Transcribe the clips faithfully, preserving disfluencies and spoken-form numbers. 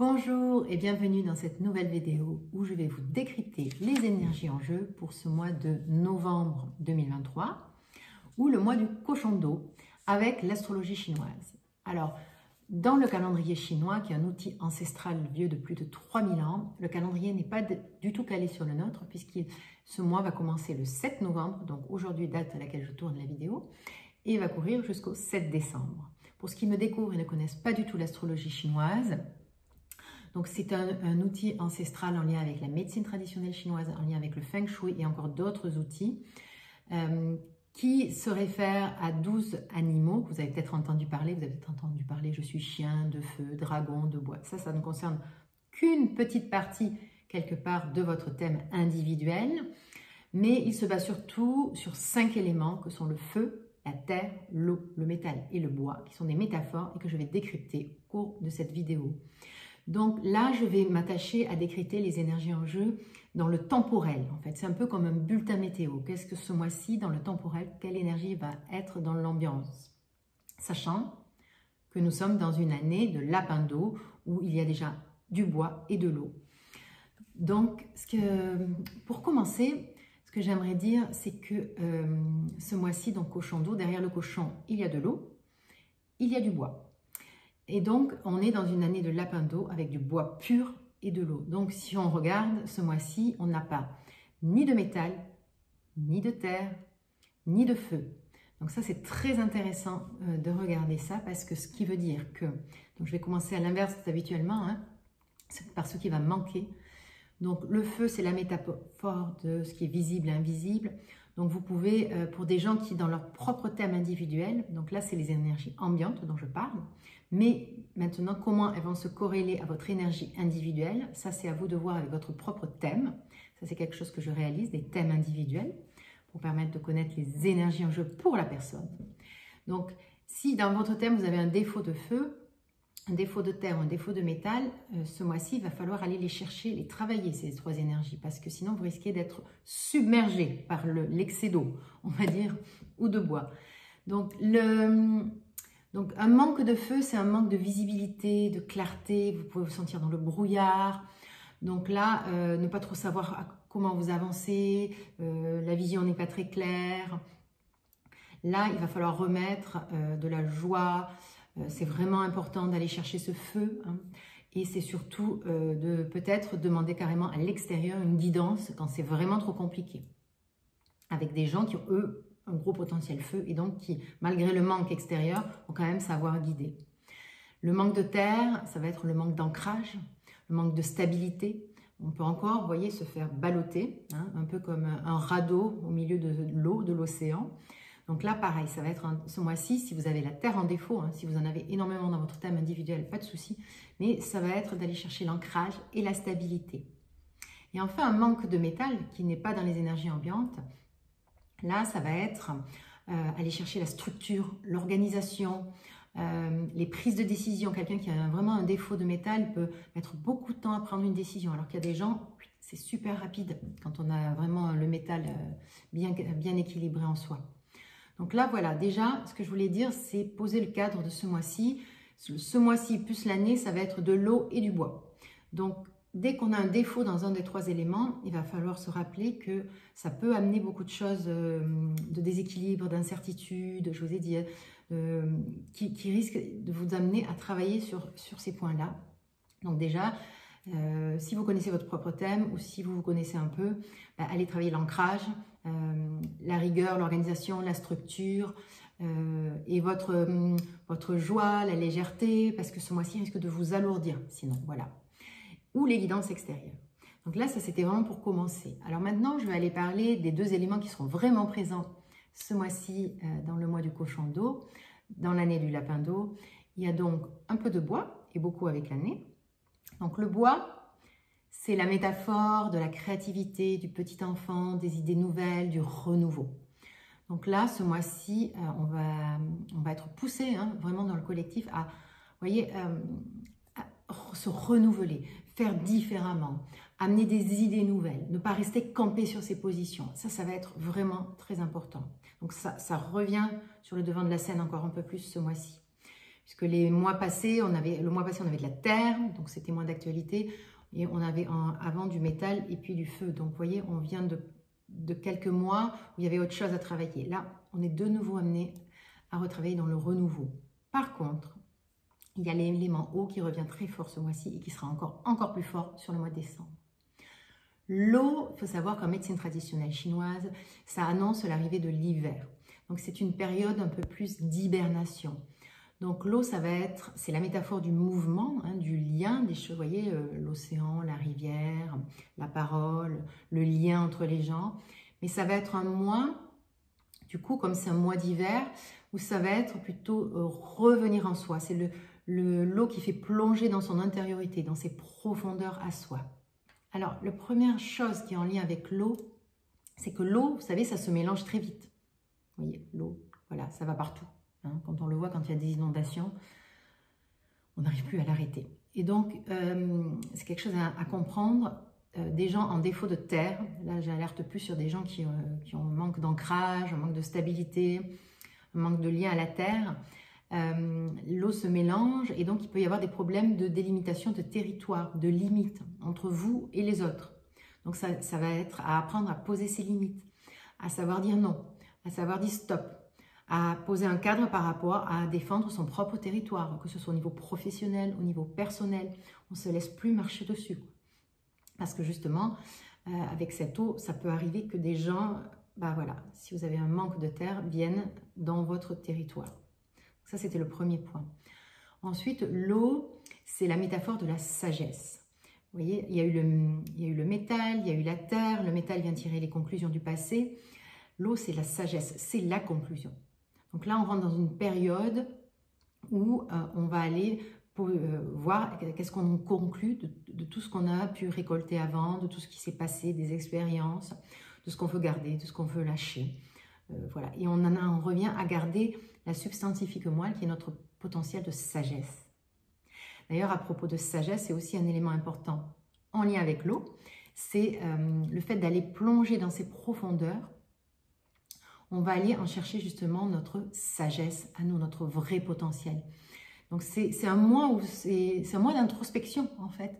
Bonjour et bienvenue dans cette nouvelle vidéo où je vais vous décrypter les énergies en jeu pour ce mois de novembre deux mille vingt-trois ou le mois du cochon d'eau avec l'astrologie chinoise. Alors, dans le calendrier chinois, qui est un outil ancestral vieux de plus de trois mille ans, le calendrier n'est pas du tout calé sur le nôtre puisque ce mois va commencer le sept novembre, donc aujourd'hui date à laquelle je tourne la vidéo, et va courir jusqu'au sept décembre. Pour ceux qui me découvrent et ne connaissent pas du tout l'astrologie chinoise, donc c'est un, un outil ancestral en lien avec la médecine traditionnelle chinoise, en lien avec le feng shui et encore d'autres outils euh, qui se réfèrent à douze animaux. Vous avez peut-être entendu parler, vous avez peut-être entendu parler, je suis chien, de feu, dragon, de bois. Ça, ça ne concerne qu'une petite partie quelque part de votre thème individuel, mais il se base surtout sur cinq éléments que sont le feu, la terre, l'eau, le métal et le bois, qui sont des métaphores et que je vais décrypter au cours de cette vidéo. Donc là, je vais m'attacher à décrypter les énergies en jeu dans le temporel. En fait, c'est un peu comme un bulletin météo. Qu'est-ce que ce mois-ci, dans le temporel, quelle énergie va être dans l'ambiance? Sachant que nous sommes dans une année de lapin d'eau où il y a déjà du bois et de l'eau. Donc, ce que, pour commencer, ce que j'aimerais dire, c'est que euh, ce mois-ci, dans cochon d'eau, derrière le cochon, il y a de l'eau, il y a du bois. Et donc, on est dans une année de lapin d'eau avec du bois pur et de l'eau. Donc, si on regarde, ce mois-ci, on n'a pas ni de métal, ni de terre, ni de feu. Donc ça, c'est très intéressant euh, de regarder ça parce que ce qui veut dire que... Donc, je vais commencer à l'inverse habituellement, hein, par ce qui va manquer. Donc, le feu, c'est la métaphore de ce qui est visible et invisible. Donc, vous pouvez, euh, pour des gens qui, dans leur propre thème individuel, donc là, c'est les énergies ambiantes dont je parle, mais maintenant, comment elles vont se corréler à votre énergie individuelle, ça, c'est à vous de voir avec votre propre thème. Ça, c'est quelque chose que je réalise, des thèmes individuels, pour permettre de connaître les énergies en jeu pour la personne. Donc, si dans votre thème, vous avez un défaut de feu, un défaut de terre, un défaut de métal, euh, ce mois-ci, il va falloir aller les chercher, les travailler, ces trois énergies, parce que sinon, vous risquez d'être submergé par le, l'excès d'eau, on va dire, ou de bois. Donc, le, donc un manque de feu, c'est un manque de visibilité, de clarté, vous pouvez vous sentir dans le brouillard. Donc là, euh, ne pas trop savoir à, comment vous avancez, euh, la vision n'est pas très claire. Là, il va falloir remettre euh, de la joie. C'est vraiment important d'aller chercher ce feu, hein. Et c'est surtout euh, de peut-être demander carrément à l'extérieur une guidance quand c'est vraiment trop compliqué. Avec des gens qui ont, eux, un gros potentiel feu et donc qui, malgré le manque extérieur, vont quand même savoir guider. Le manque de terre, ça va être le manque d'ancrage, le manque de stabilité. On peut encore, vous voyez, se faire balloter, hein, un peu comme un radeau au milieu de l'eau, de l'océan. Donc là, pareil, ça va être un, ce mois-ci, si vous avez la terre en défaut, hein, si vous en avez énormément dans votre thème individuel, pas de souci, mais ça va être d'aller chercher l'ancrage et la stabilité. Et enfin, un manque de métal qui n'est pas dans les énergies ambiantes, là, ça va être euh, aller chercher la structure, l'organisation, euh, les prises de décision. Quelqu'un qui a vraiment un défaut de métal peut mettre beaucoup de temps à prendre une décision, alors qu'il y a des gens, c'est super rapide quand on a vraiment le métal euh, bien, bien équilibré en soi. Donc là, voilà, déjà, ce que je voulais dire, c'est poser le cadre de ce mois-ci. Ce mois-ci, plus l'année, ça va être de l'eau et du bois. Donc, dès qu'on a un défaut dans un des trois éléments, il va falloir se rappeler que ça peut amener beaucoup de choses euh, de déséquilibre, d'incertitude, je vous ai dit, euh, qui, qui risquent de vous amener à travailler sur, sur ces points-là. Donc déjà, euh, si vous connaissez votre propre thème ou si vous vous connaissez un peu, bah, allez travailler l'ancrage, Euh, la rigueur, l'organisation, la structure euh, et votre, euh, votre joie, la légèreté, parce que ce mois-ci risque de vous alourdir, sinon, voilà. Ou les guidances extérieures. Donc là, ça c'était vraiment pour commencer. Alors maintenant, je vais aller parler des deux éléments qui seront vraiment présents ce mois-ci euh, dans le mois du cochon d'eau, dans l'année du lapin d'eau. Il y a donc un peu de bois et beaucoup avec l'année. Donc le bois, c'est la métaphore de la créativité, du petit enfant, des idées nouvelles, du renouveau. Donc là, ce mois-ci, euh, on, va, on va être poussé, hein, vraiment dans le collectif à, voyez, euh, à se renouveler, faire différemment, amener des idées nouvelles, ne pas rester campé sur ses positions. Ça, ça va être vraiment très important. Donc ça, ça revient sur le devant de la scène encore un peu plus ce mois-ci. puisque les mois passés, on avait, le mois passé, on avait de la terre, donc c'était moins d'actualité, et on avait un, avant du métal et puis du feu. Donc, vous voyez, on vient de, de quelques mois où il y avait autre chose à travailler. Là, on est de nouveau amené à retravailler dans le renouveau. Par contre, il y a l'élément eau qui revient très fort ce mois-ci et qui sera encore, encore plus fort sur le mois de décembre. L'eau, il faut savoir qu'en médecine traditionnelle chinoise, ça annonce l'arrivée de l'hiver. Donc, c'est une période un peu plus d'hibernation. Donc, l'eau, ça va être, c'est la métaphore du mouvement, hein, du lien des choses. Vous voyez, euh, l'océan, la rivière, la parole, le lien entre les gens. Mais ça va être un mois, du coup, comme c'est un mois d'hiver, où ça va être plutôt euh, revenir en soi. C'est le, le, l'eau qui fait plonger dans son intériorité, dans ses profondeurs à soi. Alors, la première chose qui est en lien avec l'eau, c'est que l'eau, vous savez, ça se mélange très vite. Vous voyez, l'eau, voilà, ça va partout. Hein, quand on le voit, quand il y a des inondations, on n'arrive plus à l'arrêter. Et donc, euh, c'est quelque chose à, à comprendre. Euh, des gens en défaut de terre, là, j'alerte plus sur des gens qui, euh, qui ont un manque d'ancrage, un manque de stabilité, un manque de lien à la terre. Euh, l'eau se mélange et donc il peut y avoir des problèmes de délimitation de territoire, de limites entre vous et les autres. Donc ça, ça va être à apprendre à poser ses limites, à savoir dire non, à savoir dire stop, à poser un cadre par rapport à défendre son propre territoire, que ce soit au niveau professionnel, au niveau personnel. On ne se laisse plus marcher dessus. Parce que justement, euh, avec cette eau, ça peut arriver que des gens, bah voilà, si vous avez un manque de terre, viennent dans votre territoire. Ça, c'était le premier point. Ensuite, l'eau, c'est la métaphore de la sagesse. Vous voyez, il y a eu le, il y a eu le métal, il y a eu la terre. Le métal vient tirer les conclusions du passé. L'eau, c'est la sagesse, c'est la conclusion. Donc là, on rentre dans une période où euh, on va aller pour, euh, voir qu'est-ce qu'on conclut de, de tout ce qu'on a pu récolter avant, de tout ce qui s'est passé, des expériences, de ce qu'on veut garder, de ce qu'on veut lâcher. Euh, voilà. Et on, en a, on revient à garder la substantifique moelle qui est notre potentiel de sagesse. D'ailleurs, à propos de sagesse, c'est aussi un élément important en lien avec l'eau. C'est euh, le fait d'aller plonger dans ses profondeurs. On va aller en chercher justement notre sagesse à nous, notre vrai potentiel. Donc, c'est un mois où c'est un mois d'introspection, en fait,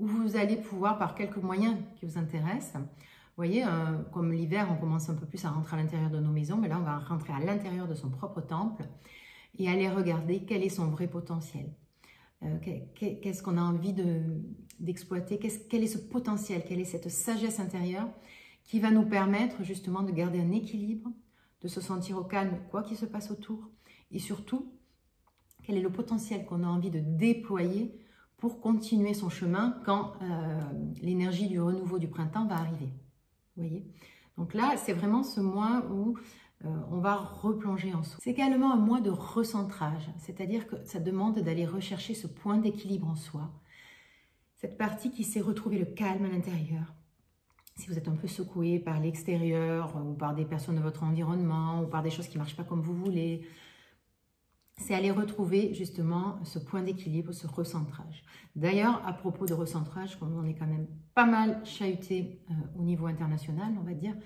où vous allez pouvoir, par quelques moyens qui vous intéressent, vous voyez, euh, comme l'hiver, on commence un peu plus à rentrer à l'intérieur de nos maisons, mais là, on va rentrer à l'intérieur de son propre temple et aller regarder quel est son vrai potentiel. Euh, Qu'est-ce qu'on a envie d'exploiter, de, quel est ce potentiel, quelle est cette sagesse intérieure qui va nous permettre justement de garder un équilibre, de se sentir au calme, quoi qu'il se passe autour, et surtout, quel est le potentiel qu'on a envie de déployer pour continuer son chemin quand euh, l'énergie du renouveau du printemps va arriver. Vous voyez, donc là, c'est vraiment ce mois où euh, on va replonger en soi. C'est également un mois de recentrage, c'est-à-dire que ça demande d'aller rechercher ce point d'équilibre en soi, cette partie qui sait retrouver le calme à l'intérieur. Si vous êtes un peu secoué par l'extérieur ou par des personnes de votre environnement ou par des choses qui ne marchent pas comme vous voulez, c'est aller retrouver justement ce point d'équilibre, ce recentrage. D'ailleurs, à propos de recentrage, comme on est quand même pas mal chahuté euh, au niveau international, on va dire,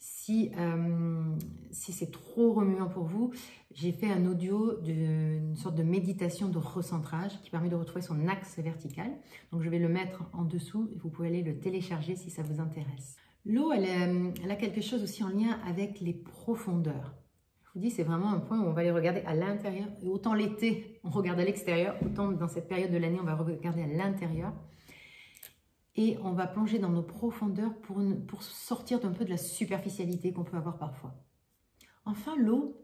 si, euh, si c'est trop remuant pour vous, j'ai fait un audio d'une sorte de méditation de recentrage qui permet de retrouver son axe vertical. Donc, je vais le mettre en dessous et vous pouvez aller le télécharger si ça vous intéresse. L'eau, elle, elle a quelque chose aussi en lien avec les profondeurs. Je vous dis, c'est vraiment un point où on va les regarder à l'intérieur. Et autant l'été, on regarde à l'extérieur, autant dans cette période de l'année, on va regarder à l'intérieur. Et on va plonger dans nos profondeurs pour, une, pour sortir d'un peu de la superficialité qu'on peut avoir parfois. Enfin, l'eau,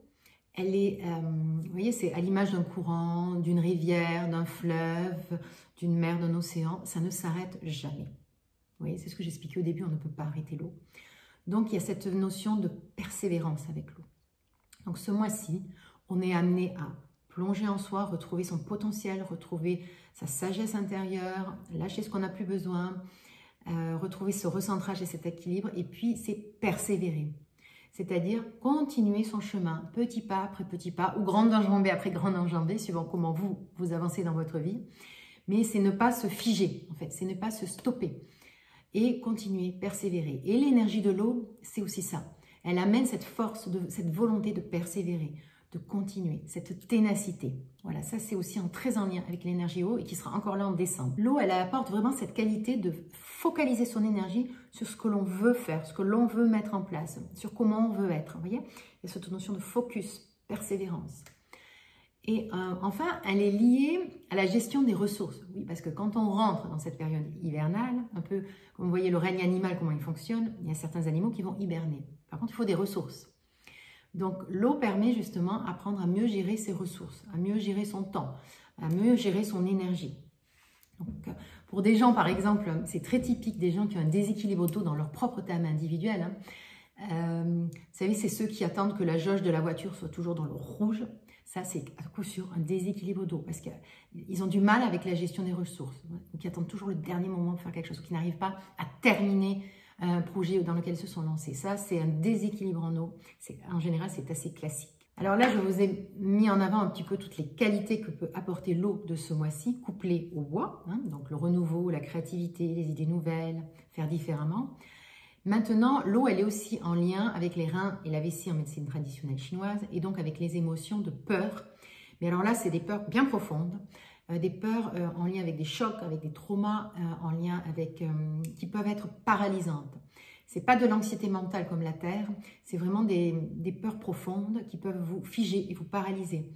elle est, euh, vous voyez, c'est à l'image d'un courant, d'une rivière, d'un fleuve, d'une mer, d'un océan. Ça ne s'arrête jamais. Vous voyez, c'est ce que j'expliquais au début, on ne peut pas arrêter l'eau. Donc, il y a cette notion de persévérance avec l'eau. Donc, ce mois-ci, on est amené à plonger en soi, retrouver son potentiel, retrouver sa sagesse intérieure, lâcher ce qu'on n'a plus besoin, euh, retrouver ce recentrage et cet équilibre. Et puis, c'est persévérer, c'est-à-dire continuer son chemin, petit pas après petit pas, ou grande enjambée après grande enjambée, suivant comment vous, vous avancez dans votre vie. Mais c'est ne pas se figer, en fait, c'est ne pas se stopper et continuer, persévérer. Et l'énergie de l'eau, c'est aussi ça. Elle amène cette force, de, cette volonté de persévérer, de continuer, cette ténacité. Voilà, ça c'est aussi en, très en lien avec l'énergie eau et qui sera encore là en décembre. L'eau, elle apporte vraiment cette qualité de focaliser son énergie sur ce que l'on veut faire, ce que l'on veut mettre en place, sur comment on veut être, vous voyez ? Il y a cette notion de focus, persévérance. Et euh, enfin, elle est liée à la gestion des ressources. Oui, parce que quand on rentre dans cette période hivernale, un peu comme vous voyez le règne animal, comment il fonctionne, il y a certains animaux qui vont hiberner. Par contre, il faut des ressources. Donc, l'eau permet justement d'apprendre à mieux gérer ses ressources, à mieux gérer son temps, à mieux gérer son énergie. Donc, pour des gens, par exemple, c'est très typique des gens qui ont un déséquilibre d'eau dans leur propre thème individuel. Hein. Euh, vous savez, c'est ceux qui attendent que la jauge de la voiture soit toujours dans le rouge. Ça, c'est à coup sûr un déséquilibre d'eau parce qu'ils ont du mal avec la gestion des ressources. Donc, ils attendent toujours le dernier moment pour faire quelque chose, qui n'arrivent pas à terminer un projet dans lequel ils se sont lancés. Ça, c'est un déséquilibre en eau. En général, c'est assez classique. Alors là, je vous ai mis en avant un petit peu toutes les qualités que peut apporter l'eau de ce mois-ci, couplée au bois, hein, donc le renouveau, la créativité, les idées nouvelles, faire différemment. Maintenant, l'eau, elle est aussi en lien avec les reins et la vessie en médecine traditionnelle chinoise et donc avec les émotions de peur. Mais alors là, c'est des peurs bien profondes. Euh, des peurs euh, en lien avec des chocs, avec des traumas, euh, en lien avec, euh, qui peuvent être paralysantes. Ce n'est pas de l'anxiété mentale comme la Terre, c'est vraiment des, des peurs profondes qui peuvent vous figer et vous paralyser.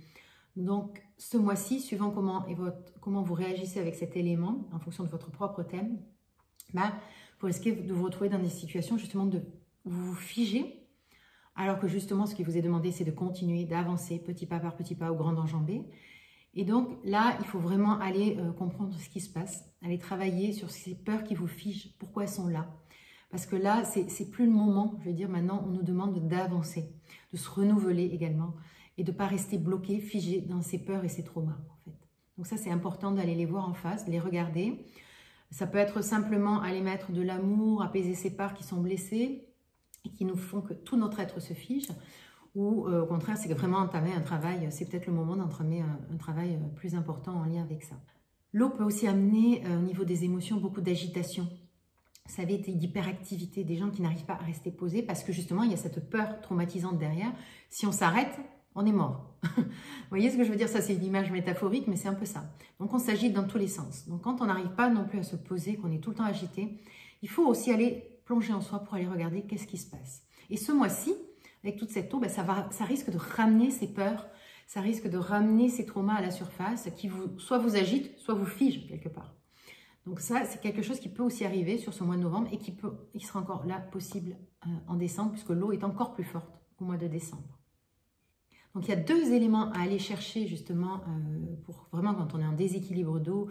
Donc, ce mois-ci, suivant comment, et votre, comment vous réagissez avec cet élément, en fonction de votre propre thème, bah, vous risquez de vous retrouver dans des situations justement de, où vous vous figez, alors que justement, ce qui vous est demandé, c'est de continuer, d'avancer petit pas par petit pas au grand enjambé. Et donc là, il faut vraiment aller euh, comprendre ce qui se passe, aller travailler sur ces peurs qui vous figent, pourquoi elles sont là. Parce que là, c'est plus le moment, je veux dire, maintenant, on nous demande d'avancer, de se renouveler également et de ne pas rester bloqué, figé dans ces peurs et ces traumas, en fait. Donc ça, c'est important d'aller les voir en face, les regarder. Ça peut être simplement aller mettre de l'amour, apaiser ces parts qui sont blessées et qui nous font que tout notre être se fige. Ou euh, au contraire, c'est vraiment entamer un travail, c'est peut-être le moment d'entamer un, un travail plus important en lien avec ça. L'eau peut aussi amener euh, au niveau des émotions beaucoup d'agitation. Vous savez, d'hyperactivité, des gens qui n'arrivent pas à rester posés parce que justement, il y a cette peur traumatisante derrière. Si on s'arrête, on est mort. Vous voyez ce que je veux dire? Ça, c'est une image métaphorique, mais c'est un peu ça. Donc, on s'agite dans tous les sens. Donc, quand on n'arrive pas non plus à se poser, qu'on est tout le temps agité, il faut aussi aller plonger en soi pour aller regarder qu'est-ce qui se passe. Et ce mois-ci, avec toute cette eau, ben ça, va, ça risque de ramener ces peurs, ça risque de ramener ces traumas à la surface qui vous, soit vous agitent, soit vous figent quelque part. Donc ça, c'est quelque chose qui peut aussi arriver sur ce mois de novembre et qui, peut, qui sera encore là possible euh, en décembre puisque l'eau est encore plus forte au mois de décembre. Donc il y a deux éléments à aller chercher justement euh, pour vraiment quand on est en déséquilibre d'eau,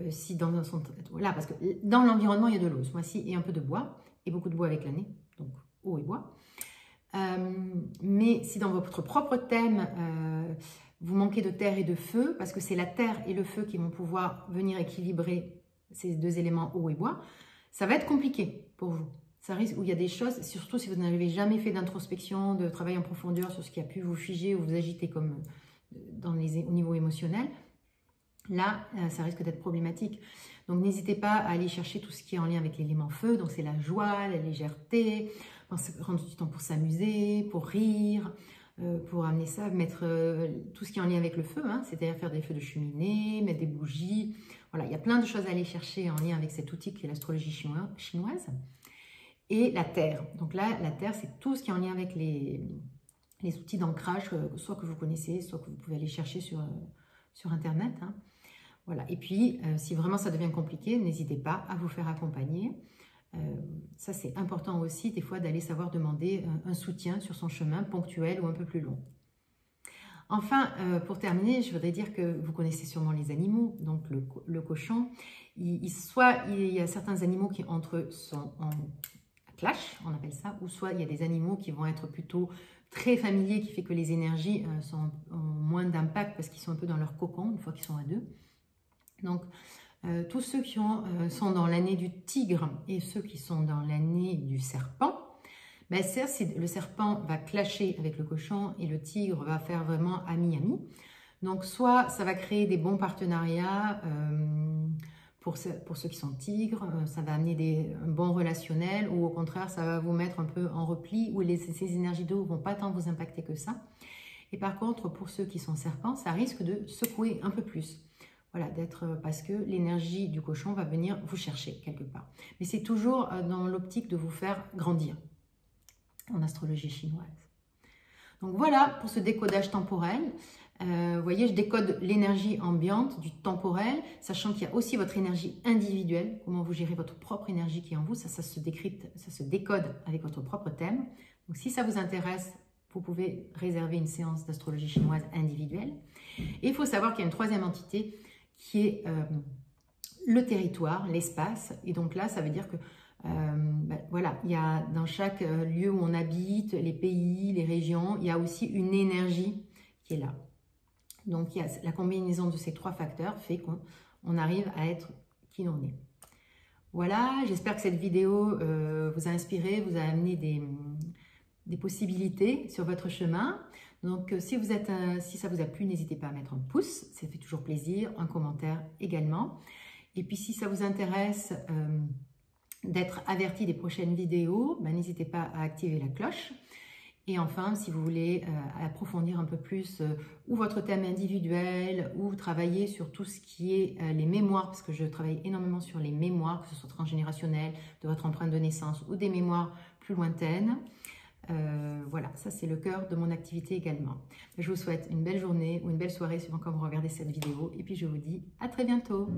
euh, si dans son là parce que dans l'environnement il y a de l'eau ce mois-ci et un peu de bois et beaucoup de bois avec l'année, donc eau et bois. Euh, mais si dans votre propre thème, euh, vous manquez de terre et de feu, parce que c'est la terre et le feu qui vont pouvoir venir équilibrer ces deux éléments eau et bois, ça va être compliqué pour vous. Ça risque où il y a des choses, surtout si vous n'avez jamais fait d'introspection, de travail en profondeur sur ce qui a pu vous figer ou vous agiter comme dans les, au niveau émotionnel. Là, ça risque d'être problématique. Donc, n'hésitez pas à aller chercher tout ce qui est en lien avec l'élément feu. Donc, c'est la joie, la légèreté, prendre du temps pour s'amuser, pour rire, euh, pour amener ça, mettre euh, tout ce qui est en lien avec le feu, hein, c'est-à-dire faire des feux de cheminée, mettre des bougies. Voilà, il y a plein de choses à aller chercher en lien avec cet outil qui est l'astrologie chinoise, chinoise. Et la terre. Donc là, la terre, c'est tout ce qui est en lien avec les, les outils d'ancrage, euh, soit que vous connaissez, soit que vous pouvez aller chercher sur, euh, sur Internet, hein. Voilà. Et puis, euh, si vraiment ça devient compliqué, n'hésitez pas à vous faire accompagner. Euh, ça, c'est important aussi, des fois, d'aller savoir demander un, un soutien sur son chemin, ponctuel ou un peu plus long. Enfin, euh, pour terminer, je voudrais dire que vous connaissez sûrement les animaux, donc le, le cochon. Il, il, soit il y a certains animaux qui, entre eux, sont en clash, on appelle ça, ou soit il y a des animaux qui vont être plutôt très familiers, qui fait que les énergies euh, sont, ont moins d'impact parce qu'ils sont un peu dans leur cocon une fois qu'ils sont à deux. Donc, euh, tous ceux qui ont, euh, sont dans l'année du tigre et ceux qui sont dans l'année du serpent, ben, le serpent va clasher avec le cochon et le tigre va faire vraiment ami-ami. Donc, soit ça va créer des bons partenariats euh, pour, ce, pour ceux qui sont tigres, euh, ça va amener des, un bon relationnel ou au contraire, ça va vous mettre un peu en repli où les, ces énergies d'eau ne vont pas tant vous impacter que ça. Et par contre, pour ceux qui sont serpents, ça risque de secouer un peu plus. Voilà, d'être parce que l'énergie du cochon va venir vous chercher quelque part. Mais c'est toujours dans l'optique de vous faire grandir en astrologie chinoise. Donc voilà pour ce décodage temporel. Euh, vous voyez, je décode l'énergie ambiante du temporel, sachant qu'il y a aussi votre énergie individuelle, comment vous gérez votre propre énergie qui est en vous, ça, ça se décrypte, ça se décode avec votre propre thème. Donc si ça vous intéresse, vous pouvez réserver une séance d'astrologie chinoise individuelle. Et il faut savoir qu'il y a une troisième entité qui est euh, le territoire, l'espace. Et donc là, ça veut dire que, euh, ben, voilà, il y a dans chaque lieu où on habite, les pays, les régions, il y a aussi une énergie qui est là. Donc il y a la combinaison de ces trois facteurs fait qu'on on arrive à être qui l'on est. Voilà, j'espère que cette vidéo euh, vous a inspiré, vous a amené des... des possibilités sur votre chemin. Donc, si, vous êtes, euh, si ça vous a plu, n'hésitez pas à mettre un pouce, ça fait toujours plaisir, un commentaire également. Et puis, si ça vous intéresse euh, d'être averti des prochaines vidéos, ben, n'hésitez pas à activer la cloche. Et enfin, si vous voulez euh, approfondir un peu plus euh, ou votre thème individuel ou travailler sur tout ce qui est euh, les mémoires, parce que je travaille énormément sur les mémoires, que ce soit transgénérationnelles, de votre empreinte de naissance ou des mémoires plus lointaines, Euh, voilà, ça c'est le cœur de mon activité également. Je vous souhaite une belle journée ou une belle soirée suivant quand vous regardez cette vidéo et puis je vous dis à très bientôt.